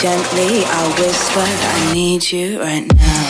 Gently, I'll whisper, I need you right now.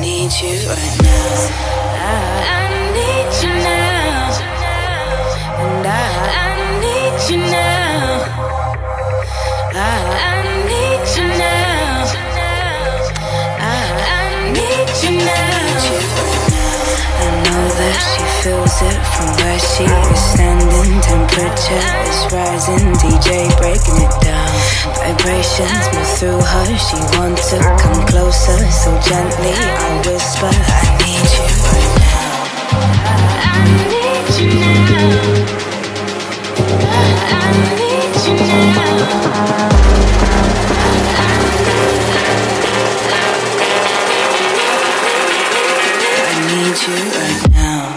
need you right now. I need you now. And I need you now. I need you now. I need you now. I know that she feels it from where she is standing. Temperature is rising, DJ breaking it down. Vibrations move through her, she wants to come closer. So gently I whisper, I need you right now. I need you now. I need you now. I need you right now.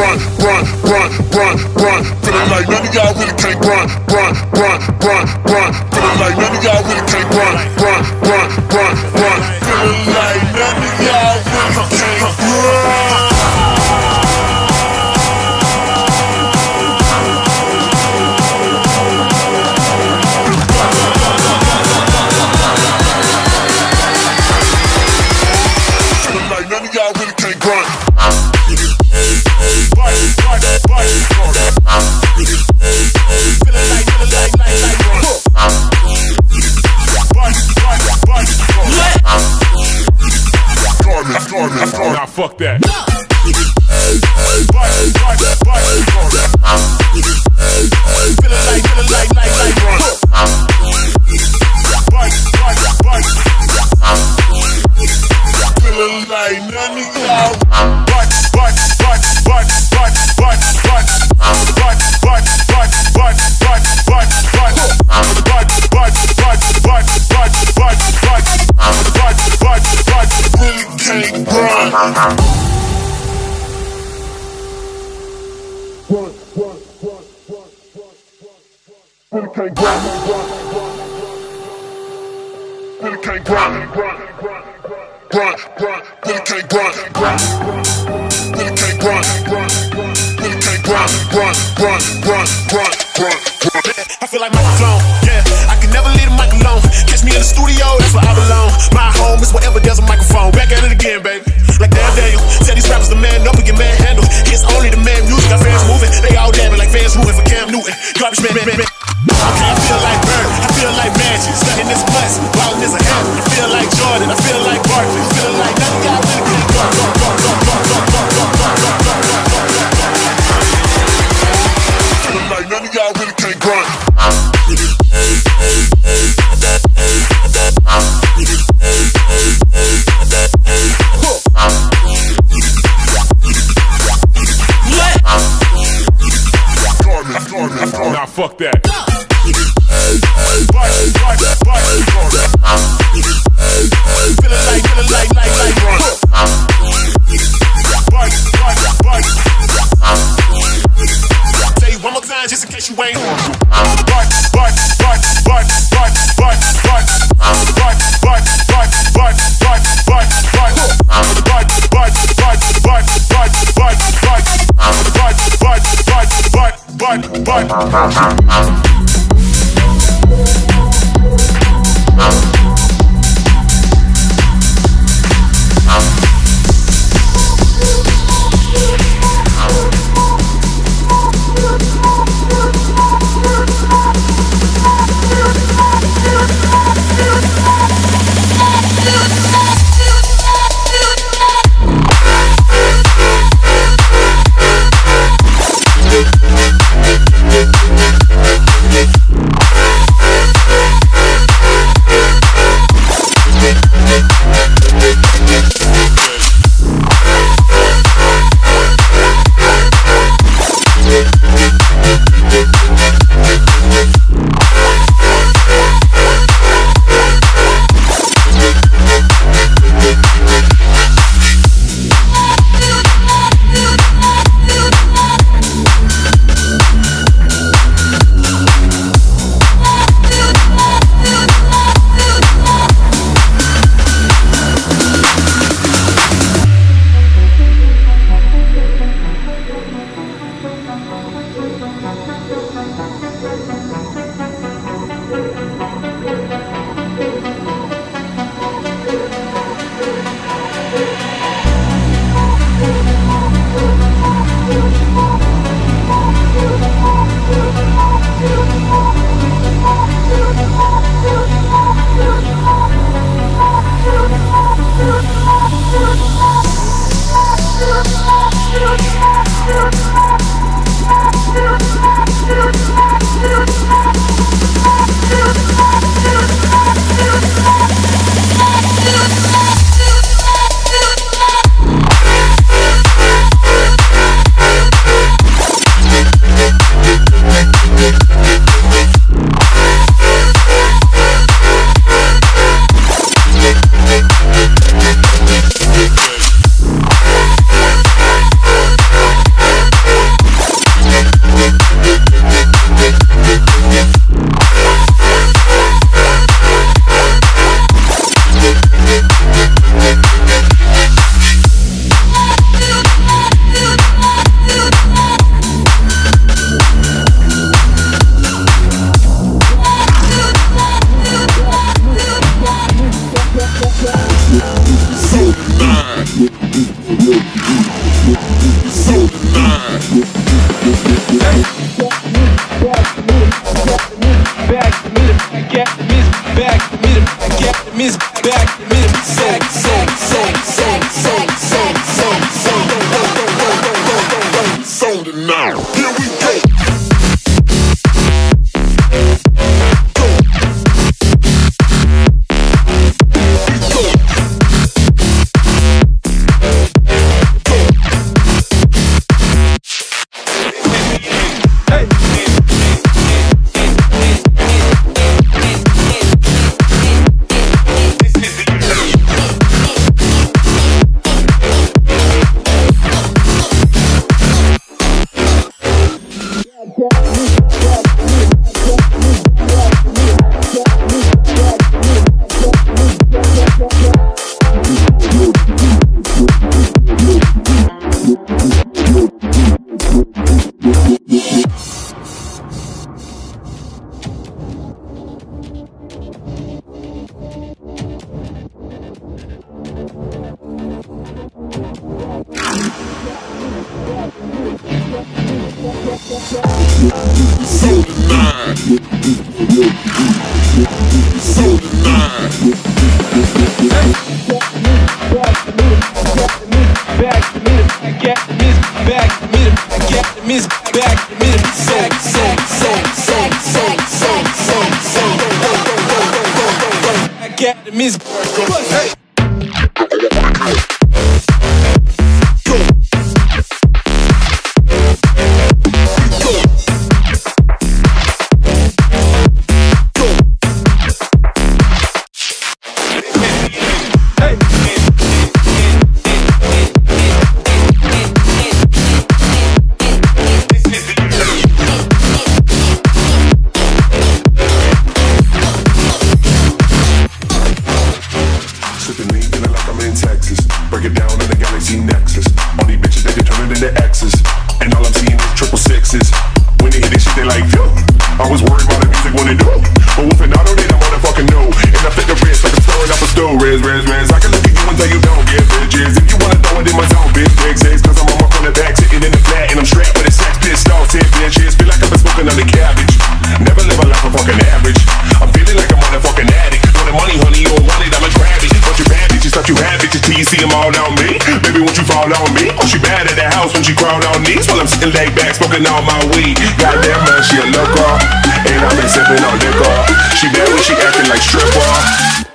Run, run, run, run, feeling like none of y'all really can't run. Nah, fuck that. I feel like Mike Malone, yeah, I can never leave the mic alone. Catch me in the studio, that's where I belong. My home is wherever there's a microphone. Back at it again, baby, like damn Daniel. Tell these rappers to man up and get manhandled. It's only the man music, got fans moving. They all dabbing like fans moving for Cam Newton. Garbage man. Okay, I feel like Bird, I feel like Magic. Stuck in this place, wildin' is a hat. I feel like Jordan, I feel like Barkley. Feel like that guy really get it. Feel like none of y'all really can't grind. Nah, fuck that. Say one more time just in case you ain't but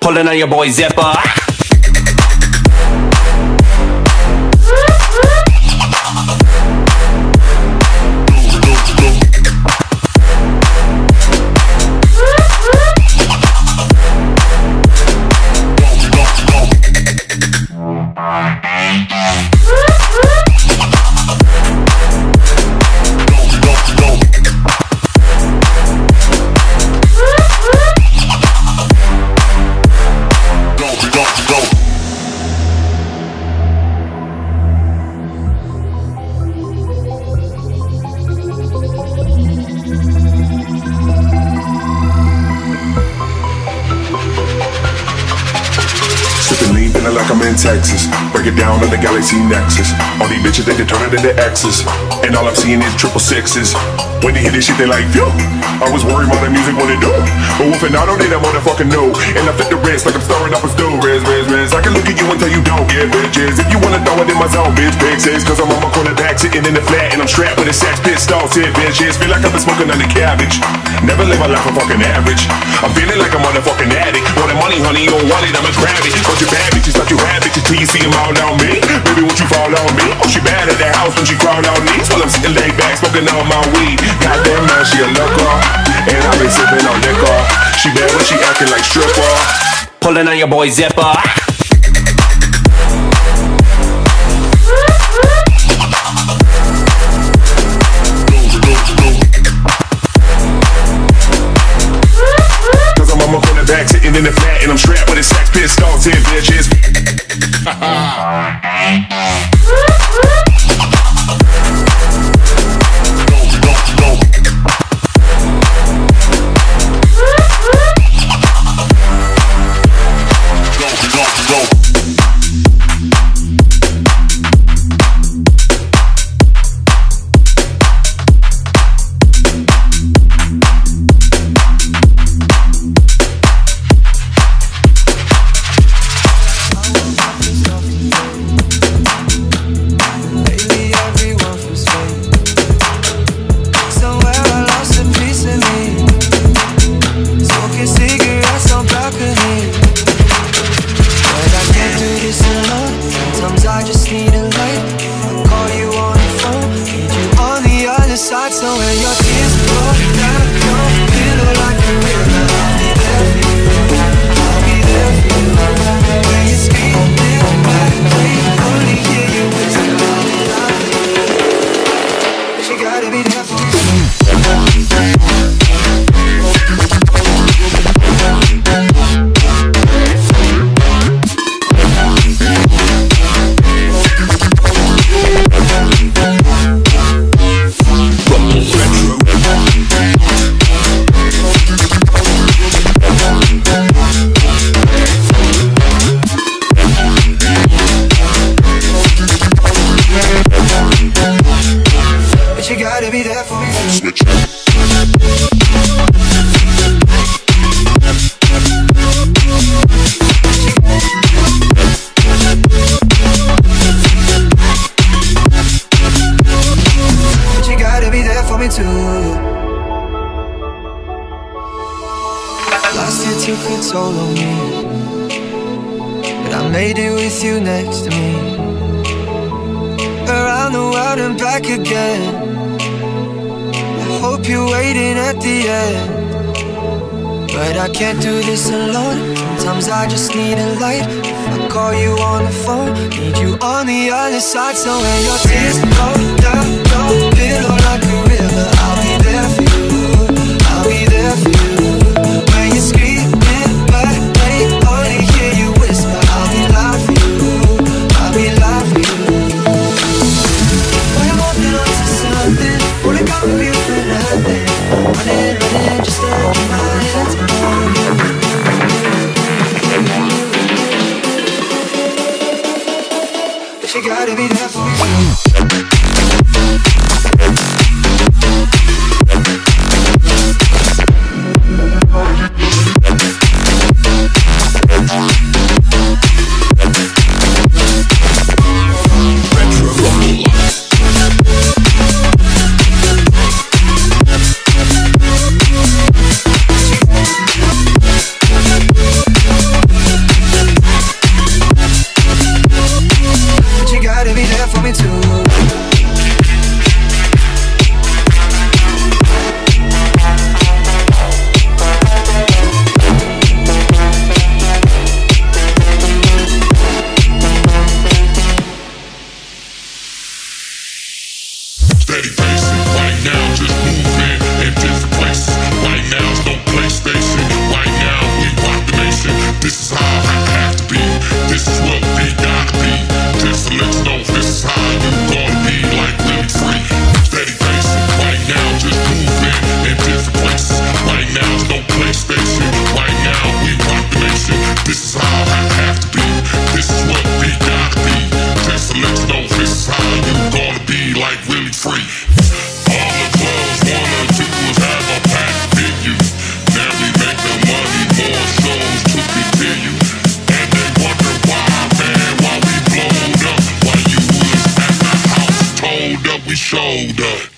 Pulling on your boy Zipper. Texas, break it down on the Galaxy Nexus. All these bitches, they can turn it into X's. And all I'm seeing is 666s. When they hear this shit, they like, yo, I was worried about the music, what it do. But with an auto, they don't motherfucking know. And I fit the rest like I'm stirring up a stew. Rez, I can look at you and tell you don't get bitches. If you wanna throw it in my zone, bitch, big says. Cause I'm on my corner back, sitting in the flat. And I'm strapped with a sax, pissed off, said bitches. Feel like I've been smoking on the cabbage. Never live my life on fucking average. I'm feeling like a motherfucking addict. Want the money, honey, you don't want it, I'ma grab it. Cause you bad bitches, thought you had it. Till you see them all on me, baby, won't you fall on me? Oh, she bad at that house when she crawled on knees. While I'm sitting laid back, smoking on my weed. Goddamn, man, she a looker. And I've been sipping on liquor. She bad when she acting like stripper. Pulling on your boy Zipper. Cause I'm on my corner back, sitting in the flat. And I'm strapped with a sax, pissed off, 10 bitches. Go. be there for me. But you gotta be there for me too. Last year took a toll on me, but I made it with you next to me. Around the world and back again, I hope you're waiting at the end. But I can't do this alone, sometimes I just need a light. If I call you on the phone, need you on the other side. So when your tears go down, go pillow like a river, I'll be there for you, I'll be there for you. You gotta be there for me. Shoulder.